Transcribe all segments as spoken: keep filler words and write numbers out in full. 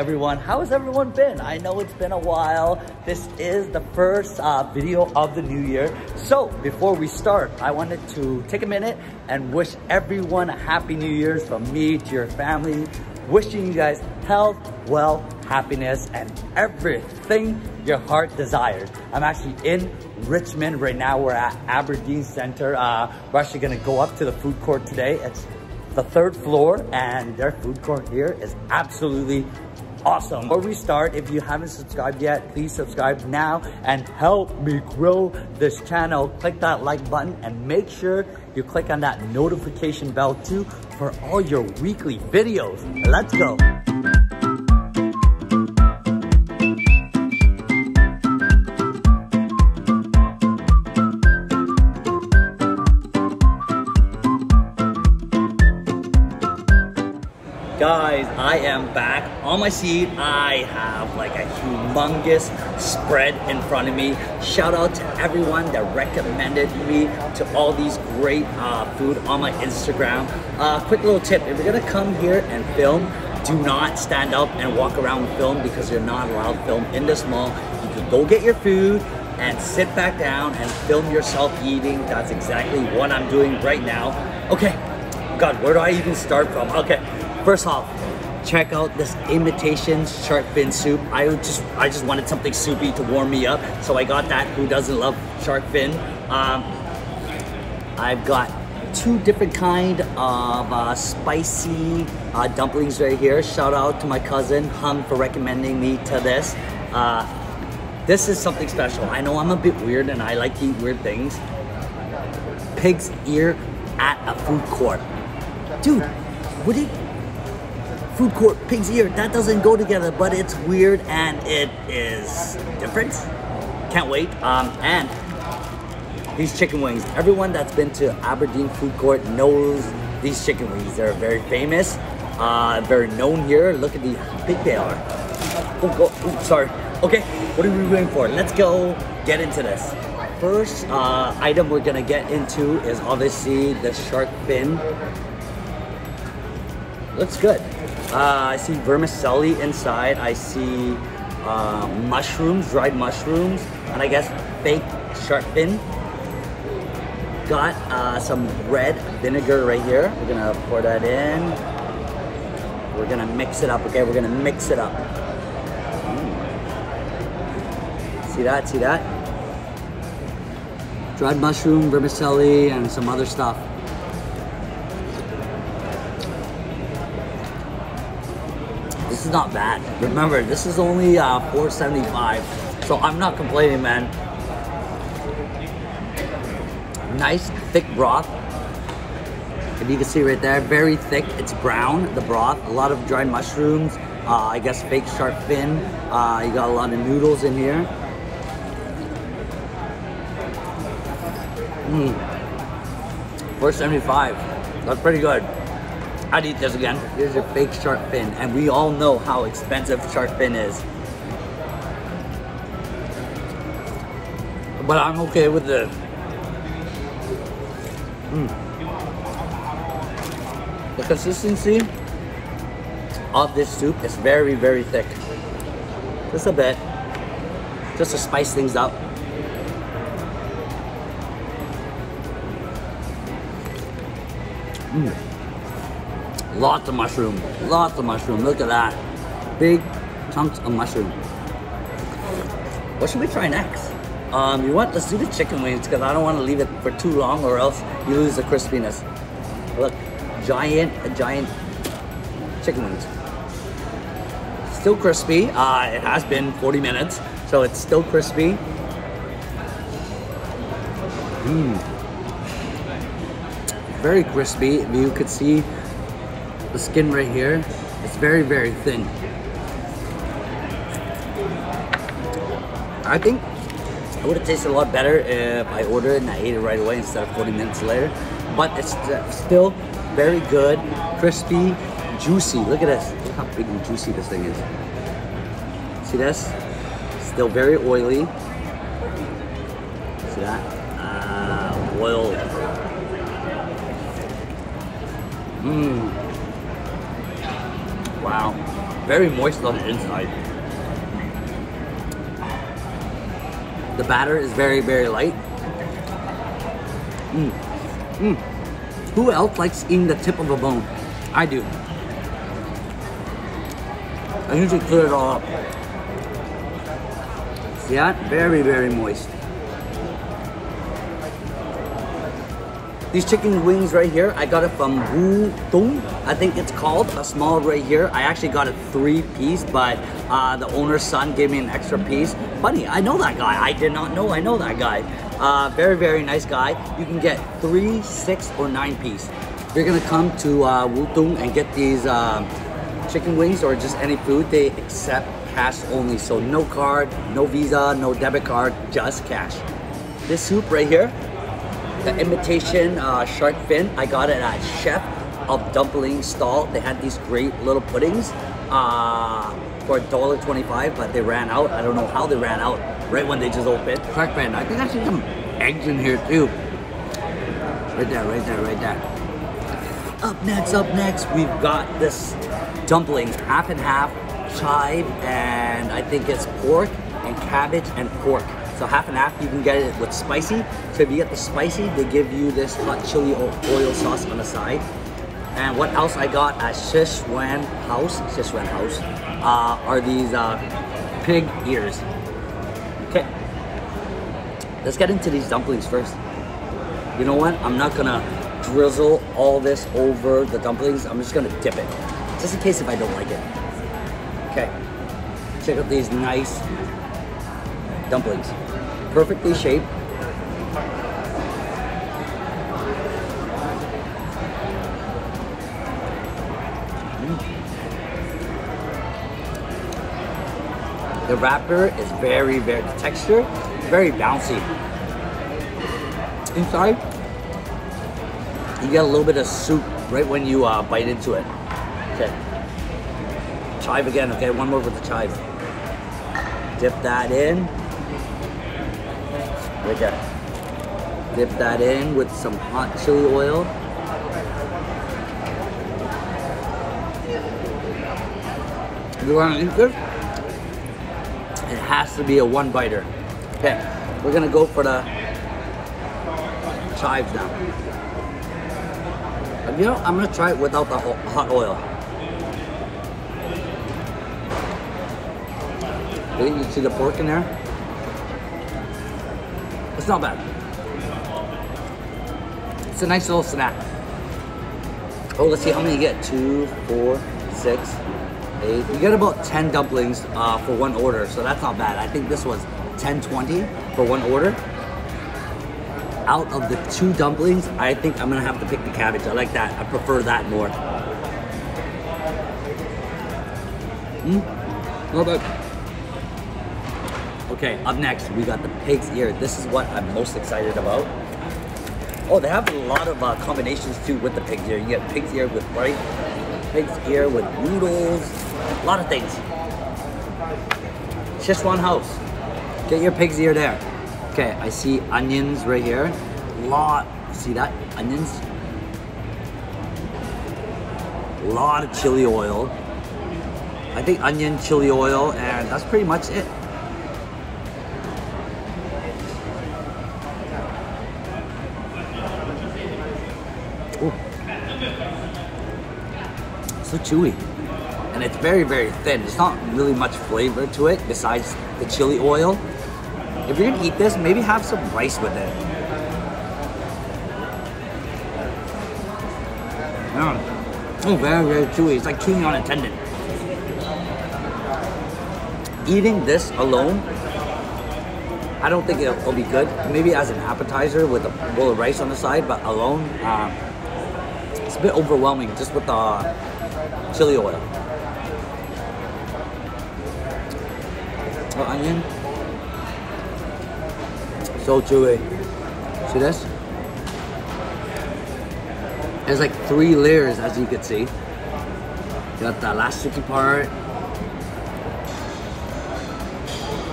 everyone. How has everyone been? I know it's been a while. This is the first uh, video of the new year. So before we start, I wanted to take a minute and wish everyone a happy new year's from me to your family. Wishing you guys health, wealth, happiness, and everything your heart desires. I'm actually in Richmond right now. We're at Aberdeen Center. Uh, we're actually gonna go up to the food court today. It's the third floor, and their food court here is absolutely awesome. Before we start, if you haven't subscribed yet, please subscribe now and help me grow this channel. Click that like button and make sure you click on that notification bell too for all your weekly videos. Let's go. Guys, I am back on my seat. I have like a humongous spread in front of me. Shout out to everyone that recommended me to all these great uh, food on my Instagram. Uh, quick little tip, if you're gonna come here and film, do not stand up and walk around and film because you're not allowed to film in this mall. You can go get your food and sit back down and film yourself eating. That's exactly what I'm doing right now. Okay, God, where do I even start from? Okay. First off, check out this imitation shark fin soup. I just I just wanted something soupy to warm me up, so I got that. Who doesn't love shark fin? Um, I've got two different kind of uh, spicy uh, dumplings right here. Shout out to my cousin Hum for recommending me to this. Uh, this is something special. I know I'm a bit weird and I like to eat weird things. Pig's ear at a food court. Dude, would it? Food court, pig's ear, that doesn't go together, but it's weird and it is different. Can't wait. Um, and these chicken wings. Everyone that's been to Aberdeen food court knows these chicken wings. They're very famous, uh, very known here. Look at how big they are. Oh, go, oh, sorry. Okay, what are we waiting for? Let's go get into this. First uh, item we're gonna get into is obviously the shark fin. Looks good. Uh, I see vermicelli inside. I see uh, mushrooms, dried mushrooms, and I guess baked shark fin. Got uh, some red vinegar right here. We're gonna pour that in. We're gonna mix it up, okay? We're gonna mix it up. Mm. See that, see that? Dried mushroom, vermicelli, and some other stuff. This is not bad. Remember, this is only uh, four seventy-five, so I'm not complaining, man. Nice thick broth. If you can see right there, very thick. It's brown, the broth. A lot of dried mushrooms. Uh, I guess fake shark fin. Uh, you got a lot of noodles in here. Mm. four seventy-five. That's pretty good. I'd eat this again. Here's your fake shark fin, and we all know how expensive shark fin is. But I'm okay with this. Mm. The consistency of this soup is very, very thick. Just a bit, just to spice things up. Mm. Lots of mushroom, lots of mushroom. Look at that. Big chunks of mushroom. What should we try next? Um, you want, let's do the chicken wings because I don't want to leave it for too long or else you lose the crispiness. Look, giant, giant chicken wings. Still crispy. Uh, it has been forty minutes, so it's still crispy. Mmm. Very crispy. You could see the skin right here, it's very, very thin. I think it would have tasted a lot better if I ordered it and I ate it right away instead of forty minutes later. But it's still very good, crispy, juicy. Look at this. Look how big and juicy this thing is. See this? Still very oily. See that? Ah, oil. Mmm. Wow, very moist on the inside. The batter is very, very light. Mm. Mm. Who else likes eating the tip of a bone? I do. I usually clear it all up. See that? Very, very moist. These chicken wings right here, I got it from Wu-Tung, I think it's called. A small right here. I actually got a three piece, but uh, the owner's son gave me an extra piece. Funny, I know that guy. I did not know I know that guy. Uh, very, very nice guy. You can get three, six, or nine piece. If you're gonna come to uh, Wu-Tung and get these uh, chicken wings or just any food, they accept cash only. So no card, no Visa, no debit card, just cash. This soup right here, the imitation uh, shark fin, I got it at Chef of Dumplings stall. They had these great little puddings uh, for a dollar twenty-five, but they ran out. I don't know how they ran out right when they just opened. Shark fin, I think I see some eggs in here too. Right there, right there, right there. Up next, up next, we've got this dumpling, half and half, chive, and I think it's pork and cabbage and pork. So half and half, you can get it with spicy. So if you get the spicy, they give you this hot chili oil sauce on the side. And what else I got at Sichuan House, Sichuan House, uh, are these uh, pig ears. Okay, let's get into these dumplings first. You know what? I'm not gonna drizzle all this over the dumplings. I'm just gonna dip it, just in case if I don't like it. Okay, check out these nice dumplings. Perfectly shaped. Mm. The wrapper is very, very, the texture, very bouncy. Inside, you get a little bit of soup right when you uh, bite into it. Okay. Chive again, okay, one more with the chive. Dip that in. Right there. Dip that in with some hot chili oil. If you want to eat this, it has to be a one biter. Okay, we're gonna go for the chives now. And you know, I'm gonna try it without the hot oil. You see the pork in there? It's not bad. It's a nice little snack. Oh, let's see how many you get. Two, four, six, eight. You get about ten dumplings uh, for one order, so that's not bad. I think this was ten twenty for one order. Out of the two dumplings, I think I'm gonna have to pick the cabbage. I like that. I prefer that more. Mm, not bad. Okay, up next, we got the pig's ear. This is what I'm most excited about. Oh, they have a lot of uh, combinations too with the pig's ear. You get pig's ear with rice, pig's ear with noodles, a lot of things. Sichuan House, get your pig's ear there. Okay, I see onions right here. A lot, see that, onions? A lot of chili oil. I think onion, chili oil, and that's pretty much it. So chewy, and it's very, very thin. There's not really much flavor to it besides the chili oil. If you're gonna eat this, maybe have some rice with it. Mm. Oh, very, very chewy. It's like chewing on a tendon. Eating this alone, I don't think it'll be good. Maybe as an appetizer with a bowl of rice on the side, but alone, uh, it's a bit overwhelming just with the chili oil. Oh, onion. So chewy. See this? There's like three layers, as you can see. Got the last sticky part.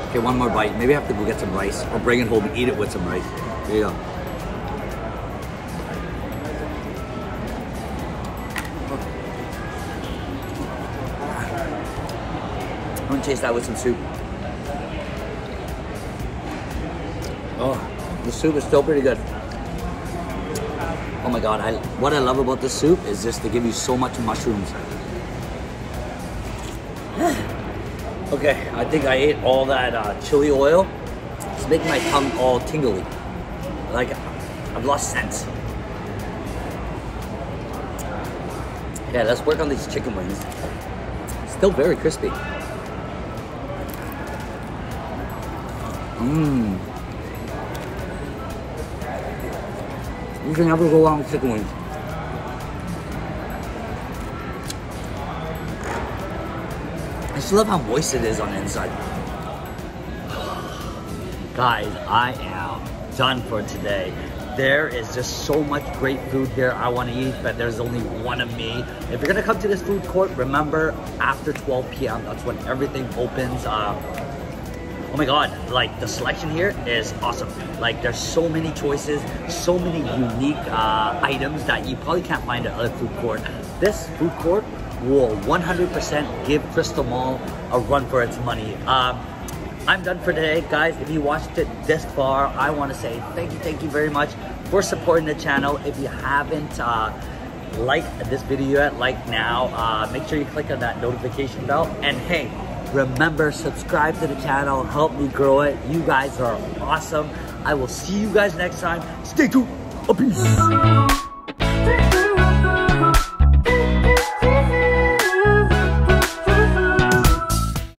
Okay, one more bite. Maybe I have to go get some rice or bring it home and eat it with some rice. There you go. taste that with some soup. Oh, the soup is still pretty good. Oh my God, I, what I love about this soup is just they give you so much mushrooms. Okay, I think I ate all that uh, chili oil. It's making my tongue all tingly. Like, I've lost sense. Yeah, let's work on these chicken wings. Still very crispy. Mmm. You can never go wrong with chicken wings. I just love how moist it is on the inside. Guys, I am done for today. There is just so much great food here I want to eat, but there's only one of me. If you're gonna come to this food court, remember after twelve P M, that's when everything opens. Uh, oh my God, like the selection here is awesome. Like there's so many choices, so many unique uh, items that you probably can't find at other food court. This food court will one hundred percent give Crystal Mall a run for its money. Um, I'm done for today, guys. If you watched it this far, I want to say thank you, thank you very much for supporting the channel. If you haven't uh, liked this video yet, like now, uh, make sure you click on that notification bell. And hey, remember, subscribe to the channel, help me grow it. You guys are awesome. I will see you guys next time. Stay tuned. Peace.